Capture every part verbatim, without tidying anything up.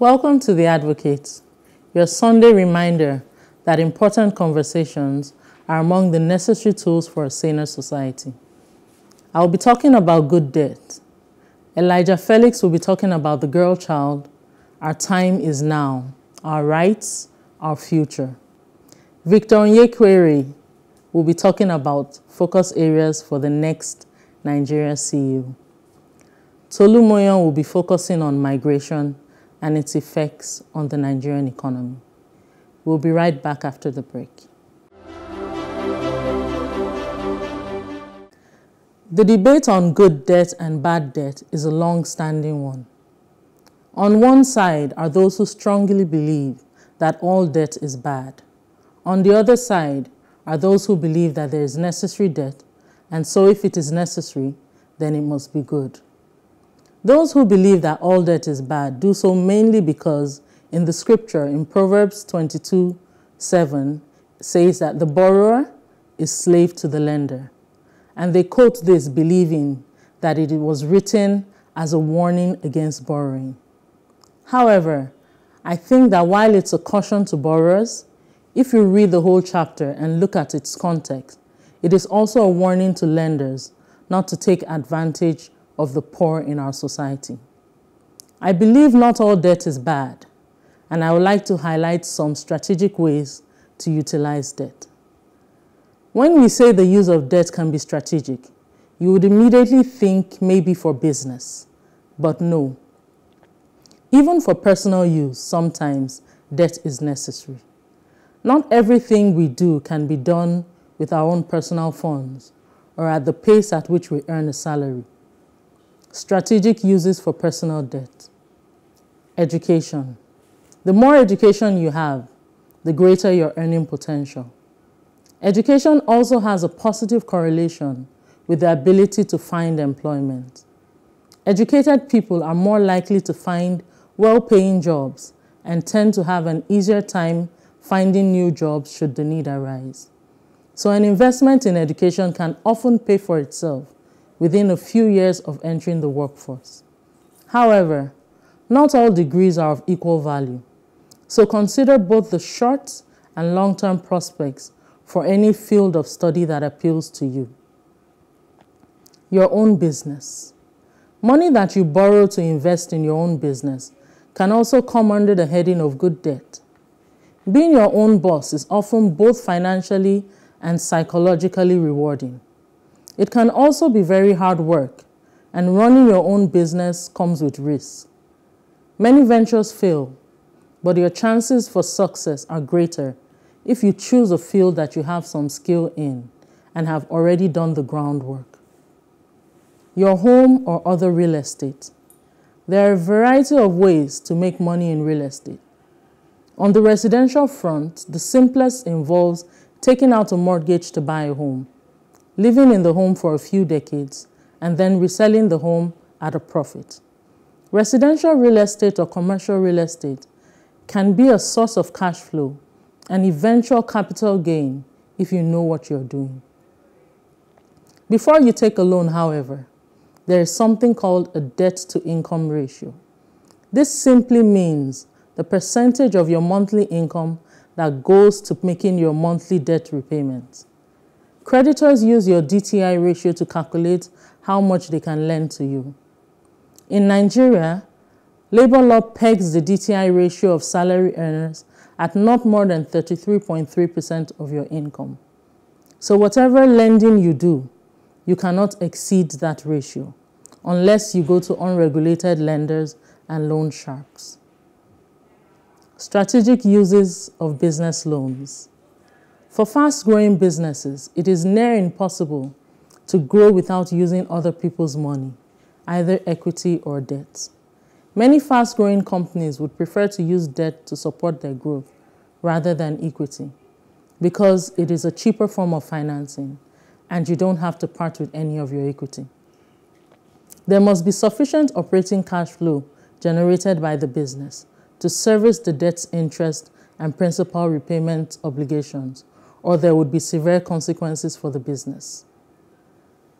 Welcome to The Advocate, your Sunday reminder that important conversations are among the necessary tools for a saner society. I will be talking about good debt. Elijah Felix will be talking about the girl child. Our time is now. Our rights, our future. Victor Onyekere will be talking about focus areas for the next Nigeria C E O. Tolu Moyan will be focusing on migration and its effects on the Nigerian economy. We'll be right back after the break. The debate on good debt and bad debt is a long-standing one. On one side are those who strongly believe that all debt is bad. On the other side are those who believe that there is necessary debt, and so if it is necessary, then it must be good. Those who believe that all debt is bad do so mainly because in the scripture, in Proverbs twenty-two seven, says that the borrower is slave to the lender. And they quote this believing that it was written as a warning against borrowing. However, I think that while it's a caution to borrowers, if you read the whole chapter and look at its context, it is also a warning to lenders not to take advantage of the poor in our society. I believe not all debt is bad, and I would like to highlight some strategic ways to utilize debt. When we say the use of debt can be strategic, you would immediately think maybe for business, but no. Even for personal use, sometimes debt is necessary. Not everything we do can be done with our own personal funds or at the pace at which we earn a salary. Strategic uses for personal debt. Education. The more education you have, the greater your earning potential. Education also has a positive correlation with the ability to find employment. Educated people are more likely to find well-paying jobs and tend to have an easier time finding new jobs should the need arise. So an investment in education can often pay for itself within a few years of entering the workforce. However, not all degrees are of equal value, so consider both the short and long-term prospects for any field of study that appeals to you. Your own business. Money that you borrow to invest in your own business can also come under the heading of good debt. Being your own boss is often both financially and psychologically rewarding. It can also be very hard work, and running your own business comes with risk. Many ventures fail, but your chances for success are greater if you choose a field that you have some skill in and have already done the groundwork. Your home or other real estate. There are a variety of ways to make money in real estate. On the residential front, the simplest involves taking out a mortgage to buy a home, living in the home for a few decades, and then reselling the home at a profit. Residential real estate or commercial real estate can be a source of cash flow and eventual capital gain if you know what you're doing. Before you take a loan, however, there is something called a debt-to-income ratio. This simply means the percentage of your monthly income that goes to making your monthly debt repayments. Creditors use your D T I ratio to calculate how much they can lend to you. In Nigeria, labor law pegs the D T I ratio of salary earners at not more than thirty-three point three percent of your income. So whatever lending you do, you cannot exceed that ratio unless you go to unregulated lenders and loan sharks. Strategic uses of business loans. For fast-growing businesses, it is near impossible to grow without using other people's money, either equity or debt. Many fast-growing companies would prefer to use debt to support their growth rather than equity because it is a cheaper form of financing and you don't have to part with any of your equity. There must be sufficient operating cash flow generated by the business to service the debt's interest and principal repayment obligations, or there would be severe consequences for the business.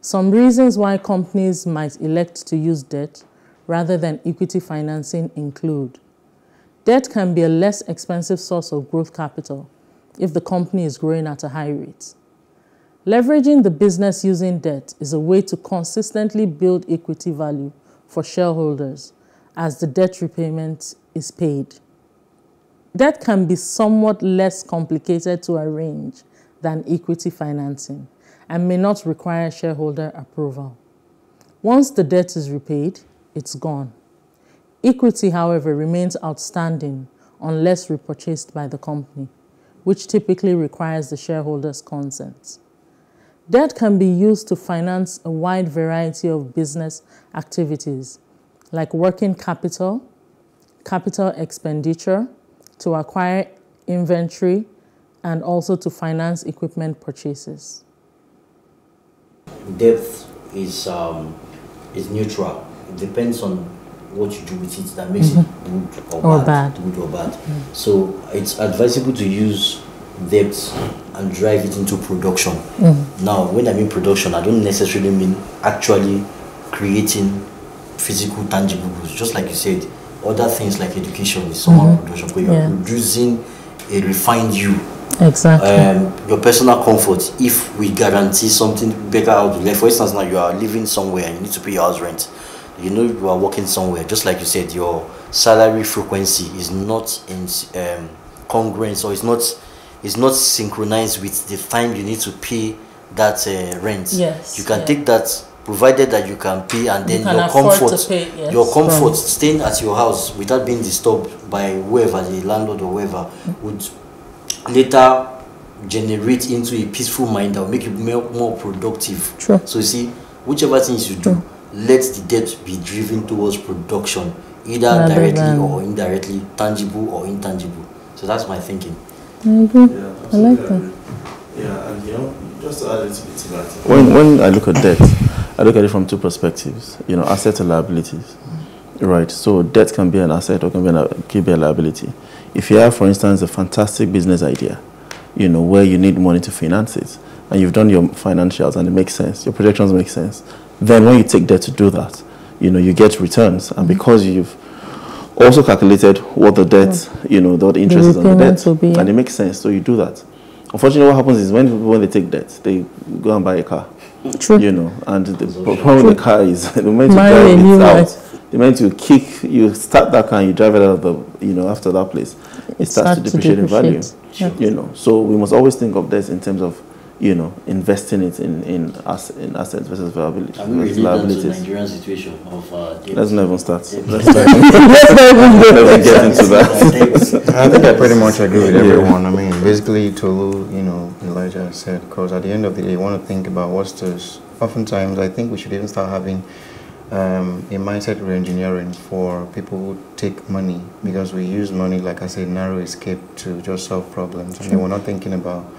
Some reasons why companies might elect to use debt rather than equity financing include: debt can be a less expensive source of growth capital if the company is growing at a high rate. Leveraging the business using debt is a way to consistently build equity value for shareholders as the debt repayment is paid. Debt can be somewhat less complicated to arrange than equity financing and may not require shareholder approval. Once the debt is repaid, it's gone. Equity, however, remains outstanding unless repurchased by the company, which typically requires the shareholders' consent. Debt can be used to finance a wide variety of business activities, like working capital, capital expenditure, to acquire inventory, and also to finance equipment purchases. Debt is, um, is neutral. It depends on what you do with it that makes mm-hmm. it good or, or bad. bad. Good or bad. Mm-hmm. So it's advisable to use debt and drive it into production. Mm-hmm. Now, when I mean production, I don't necessarily mean actually creating physical, tangible goods. Just like you said, other things like education is somehow mm-hmm. production, but you're yeah. producing a refined you. Exactly. Um, your personal comfort, if we guarantee something better out there. For instance, now you are living somewhere and you need to pay your house rent. You know you are working somewhere. Just like you said, your salary frequency is not in um, congruence, or it's not It's not synchronized with the time you need to pay that uh, rent. Yes, you can yeah. take that, provided that you can pay, and then you your comfort, pay, yes, your comfort, staying at your house without being disturbed by whoever, the landlord or whoever, would later generate into a peaceful mind that will make you more productive. True. So you see, whichever things you do, True. let the debt be driven towards production, either Rather directly or indirectly, tangible or intangible. So that's my thinking. I agree. Yeah, I like that. Yeah, and you know, just to add a little bit to that. When, when I look at debt, I look at it from two perspectives, you know, assets and liabilities, right? So debt can be an asset or can be, an, can be a liability. If you have, for instance, a fantastic business idea, you know, where you need money to finance it, and you've done your financials and it makes sense, your projections make sense, then when you take debt to do that, you know, you get returns, and because you've also calculated what the debt, you know, the interest is on the debt, and it makes sense, so you do that. Unfortunately, what happens is when people, when they take debt, they go and buy a car. True. You know, and the problem with the car is they're meant to drive it out. They're meant to kick you, start that car and you drive it out of the, you know, after that place. It starts to depreciate in value. You know, so we must always think of this in terms of, you know, investing it in in, ass, in assets versus liabilities. I mean, liabilities. That's the Nigerian situation of uh, debt. Let's not even start. Let's not even get into that. I think I pretty much agree with everyone. I mean, basically, Tolu, you know, Elijah said, because at the end of the day, you want to think about what's this. Oftentimes, I think we should even start having um, a mindset reengineering for people who take money, because we use money, like I said, narrow escape to just solve problems, and then we're not thinking about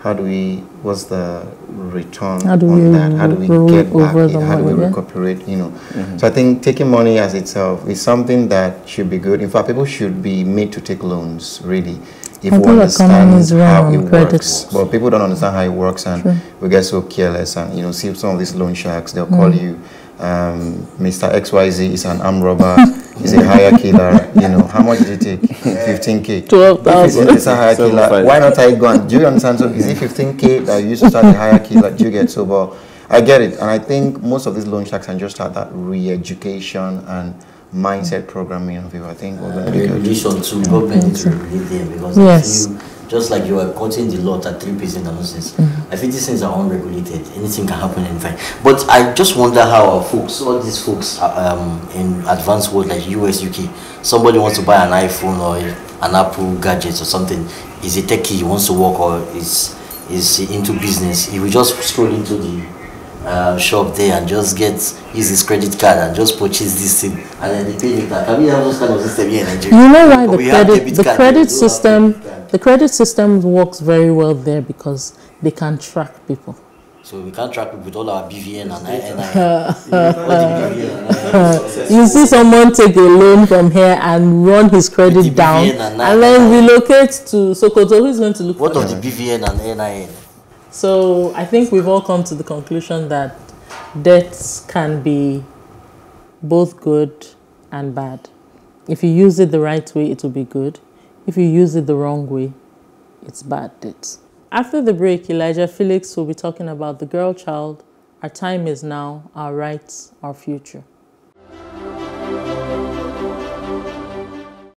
how do we, what's the return on that? How do we get back it? How do we recuperate, you know? Mm-hmm. So I think taking money as itself is something that should be good. In fact, people should be made to take loans, really, if we understand how it works. But people don't understand how it works, and sure. we get so careless. And, you know, see some of these loan sharks, they'll mm-hmm. call you, um, Mister X Y Z is an armed robber. He's a higher killer, you know. How much did you take? fifteen K. twelve thousand. It's a higher killer. Why not I go and, do you understand? So is it fifteen K that you used to start a higher killer? Do you get so well? I get it. And I think most of these loan sharks can just start that re-education and mindset programming of you. I think will uh, be good. To government is really there, because yes. I feel just like you are cutting the lot at three percent nonsense. Mm-hmm. I think these things are unregulated. Anything can happen, anytime. But I just wonder how our folks, all these folks um, in advanced world like U S, U K, somebody wants to buy an iPhone or an Apple gadget or something. Is a techie, he wants to work, or is is into business? He will just stroll into the Uh, shop there and just get use his credit card and just purchase this thing, and then they pay it back. Can we have those kind of system here in Nigeria? You know why the credit, the credit system, the credit system works very well there, because they can track people. So we can't track people with all our B V N and N I N. You see someone take a loan from here and run his credit down and, and then relocate to Sokoto. Who's going to look what for What of them? The B V N and N I N? So I think we've all come to the conclusion that debts can be both good and bad. If you use it the right way, it will be good. If you use it the wrong way, it's bad debt. After the break, Elijah Felix will be talking about the girl child, our time is now, our rights, our future.